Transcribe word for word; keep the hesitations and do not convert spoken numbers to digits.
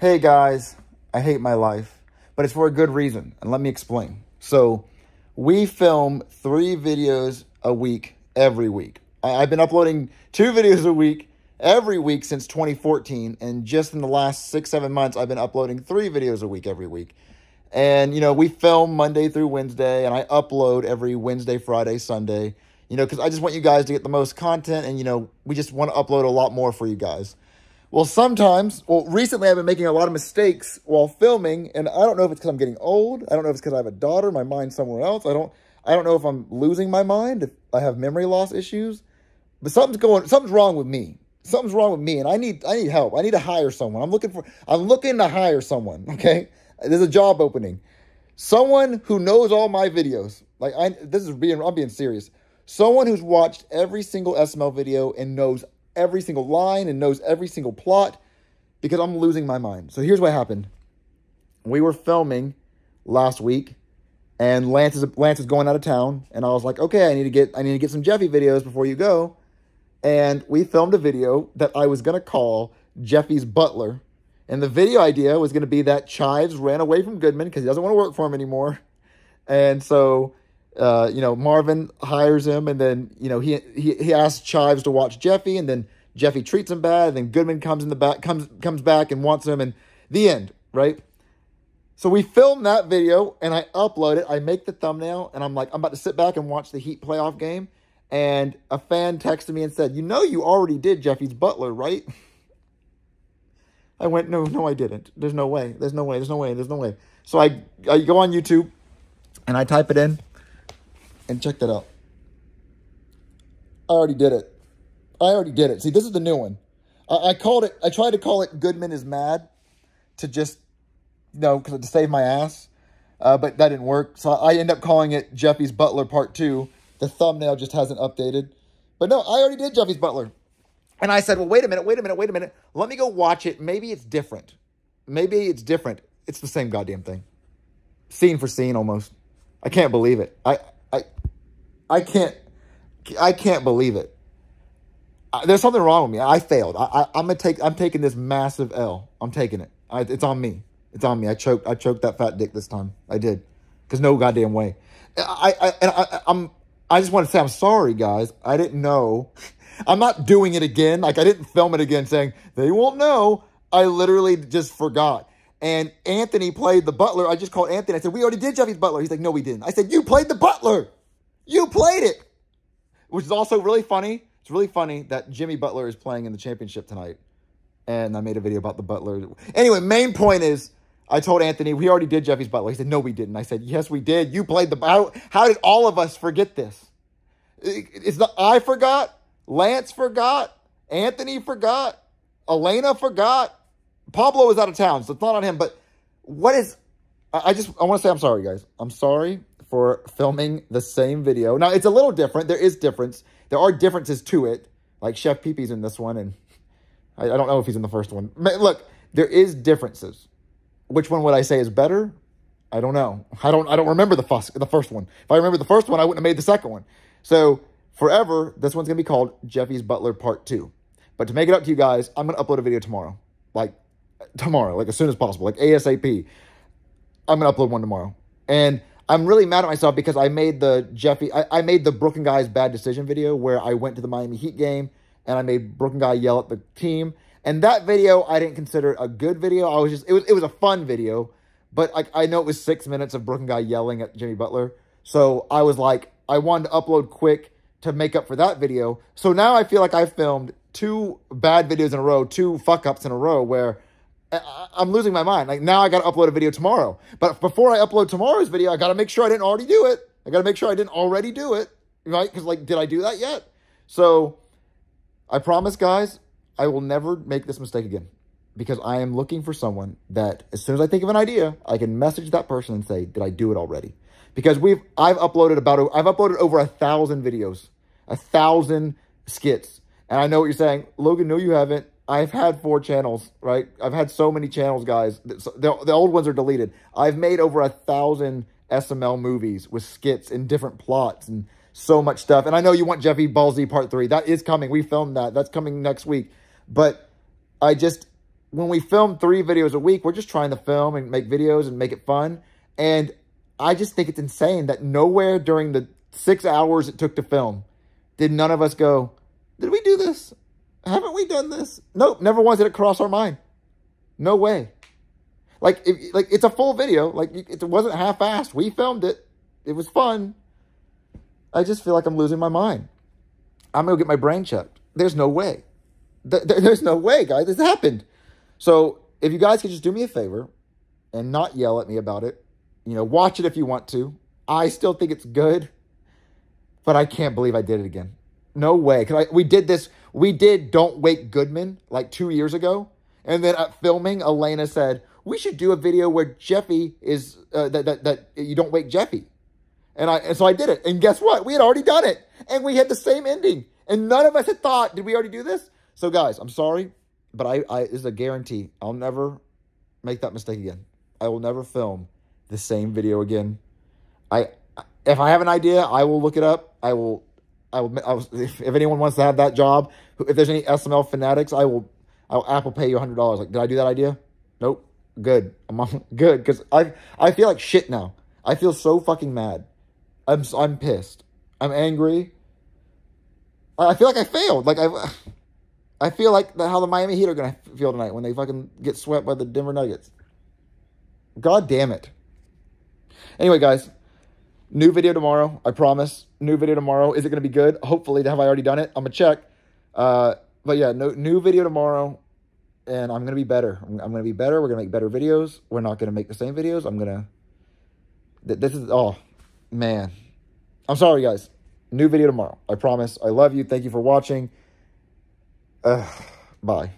hey guys, I hate my life, but it's for a good reason. And let me explain. So we film three videos a week, every week. I've been uploading two videos a week every week since twenty fourteen. And just in the last six, seven months, I've been uploading three videos a week every week. And, you know, we film Monday through Wednesday, and I upload every Wednesday, Friday, Sunday, you know, because I just want you guys to get the most content. And, you know, we just want to upload a lot more for you guys. Well, sometimes, well, recently I've been making a lot of mistakes while filming, and I don't know if it's because I'm getting old. I don't know if it's because I have a daughter, my mind's somewhere else. I don't, I don't know if I'm losing my mind, if I have memory loss issues, but something's going, something's wrong with me. Something's wrong with me, and I need, I need help. I need to hire someone. I'm looking for, I'm looking to hire someone, okay? There's a job opening. Someone who knows all my videos. Like, I, this is being, I'm being serious. Someone who's watched every single S M L video and knows every single line and knows every single plot, because I'm losing my mind. So here's what happened. We were filming last week, and Lance is Lance is going out of town, and I was like, okay, I need to get I need to get some Jeffy videos before you go. And we filmed a video that I was gonna call Jeffy's Butler, and the video idea was gonna be that Chives ran away from Goodman because he doesn't want to work for him anymore, and so. Uh, you know, Marvin hires him, and then, you know, he, he, he asks Chives to watch Jeffy, and then Jeffy treats him bad, and then Goodman comes in the back, comes, comes back and wants him, and the end, right? So we film that video, and I upload it, I make the thumbnail, and I'm like, I'm about to sit back and watch the Heat playoff game, and a fan texted me and said, you know, you already did Jeffy's Butler, right? I went, no, no, I didn't. There's no way. There's no way. There's no way. There's no way. So I, I go on YouTube, and I type it in. And check that out. I already did it. I already did it. See, this is the new one. I, I called it, I tried to call it Goodman is Mad to just, you know, to save my ass. Uh, but that didn't work. So I end up calling it Jeffy's Butler Part two. The thumbnail just hasn't updated. But no, I already did Jeffy's Butler. And I said, well, wait a minute, wait a minute, wait a minute. Let me go watch it. Maybe it's different. Maybe it's different. It's the same goddamn thing. Scene for scene almost. I can't believe it. I... I, I can't, I can't believe it. I, there's something wrong with me. I failed. I, I, I'm gonna take, I'm taking this massive L. I'm taking it. I, it's on me. It's on me. I choked, I choked that fat dick this time. I did. Cause no goddamn way. I, I, and I, I'm, I just want to say, I'm sorry guys. I didn't know. I'm not doing it again. Like I didn't film it again saying they won't know. I literally just forgot. And Anthony played the butler. I just called Anthony. I said, we already did Jeffy's Butler. He's like, no, we didn't. I said, you played the butler. You played it. Which is also really funny. It's really funny that Jimmy Butler is playing in the championship tonight. And I made a video about the butler. Anyway, main point is I told Anthony, we already did Jeffy's Butler. He said, no, we didn't. I said, yes, we did. You played the butler. How did all of us forget this? It's not, I forgot. Lance forgot. Anthony forgot. Elena forgot. Pablo was out of town, so it's not on him. But what is... I, I just... I want to say I'm sorry, guys. I'm sorry for filming the same video. Now, it's a little different. There is difference. There are differences to it. Like, Chef Pee-Pee's in this one, and I, I don't know if he's in the first one. Look, there is differences. Which one would I say is better? I don't know. I don't I don't remember the, fuss, the first one. If I remember the first one, I wouldn't have made the second one. So, forever, this one's going to be called Jeffy's Butler Part two. But to make it up to you guys, I'm going to upload a video tomorrow. Like... tomorrow, like as soon as possible, like ASAP. I'm going to upload one tomorrow. And I'm really mad at myself because I made the Jeffy, I, I made the Brooklyn guy's bad decision video where I went to the Miami Heat game and I made Brooklyn guy yell at the team. And that video, I didn't consider a good video. I was just, it was, it was a fun video, but I, I know it was six minutes of Brooklyn guy yelling at Jimmy Butler. So I was like, I wanted to upload quick to make up for that video. So now I feel like I filmed two bad videos in a row, two fuck ups in a row where I'm losing my mind. Like now I got to upload a video tomorrow, but before I upload tomorrow's video, I got to make sure I didn't already do it. I got to make sure I didn't already do it. Right. Cause like, did I do that yet? So I promise guys, I will never make this mistake again because I am looking for someone that as soon as I think of an idea, I can message that person and say, did I do it already? Because we've, I've uploaded about, I've uploaded over a thousand videos, a thousand skits. And I know what you're saying, Logan, no, you haven't. I've had four channels, right? I've had so many channels, guys. The, the old ones are deleted. I've made over a thousand S M L movies with skits and different plots and so much stuff. And I know you want Jeffy Ball Z Part three. That is coming. We filmed that. That's coming next week. But I just, when we film three videos a week, we're just trying to film and make videos and make it fun. And I just think it's insane that nowhere during the six hours it took to film did none of us go, did we do this? Haven't we done this? Nope, never once did it cross our mind. No way. Like, if, like it's a full video. Like, it wasn't half-assed. We filmed it. It was fun. I just feel like I'm losing my mind. I'm going to get my brain checked. There's no way. There, there, there's no way, guys. It's happened. So if you guys could just do me a favor and not yell at me about it, you know, watch it if you want to. I still think it's good, but I can't believe I did it again. No way. Cause I, we did this. We did Don't Wake Goodman like two years ago. And then at filming, Elena said, we should do a video where Jeffy is, uh, that, that, that you don't wake Jeffy. And I, and so I did it. And guess what? We had already done it. And we had the same ending. And none of us had thought, did we already do this? So guys, I'm sorry, but I, I, this is a guarantee. I'll never make that mistake again. I will never film the same video again. I, if I have an idea, I will look it up. I will, I will, I will if, if anyone wants to have that job, if there's any S M L fanatics, I will, I'll Apple pay you a hundred dollars. Like, did I do that idea? Nope. Good. I'm on, good. Cause I, I feel like shit now. I feel so fucking mad. I'm, I'm pissed. I'm angry. I feel like I failed. Like I, I feel like the, how the Miami Heat are going to feel tonight when they fucking get swept by the Denver Nuggets. God damn it. Anyway, guys, new video tomorrow. I promise. New video tomorrow. Is it going to be good? Hopefully. Have I already done it? I'm going to check. Uh, But yeah, no, new video tomorrow, and I'm going to be better. I'm, I'm going to be better. We're going to make better videos. We're not going to make the same videos. I'm going to, th this is, oh, man. I'm sorry, guys. New video tomorrow. I promise. I love you. Thank you for watching. Uh, bye.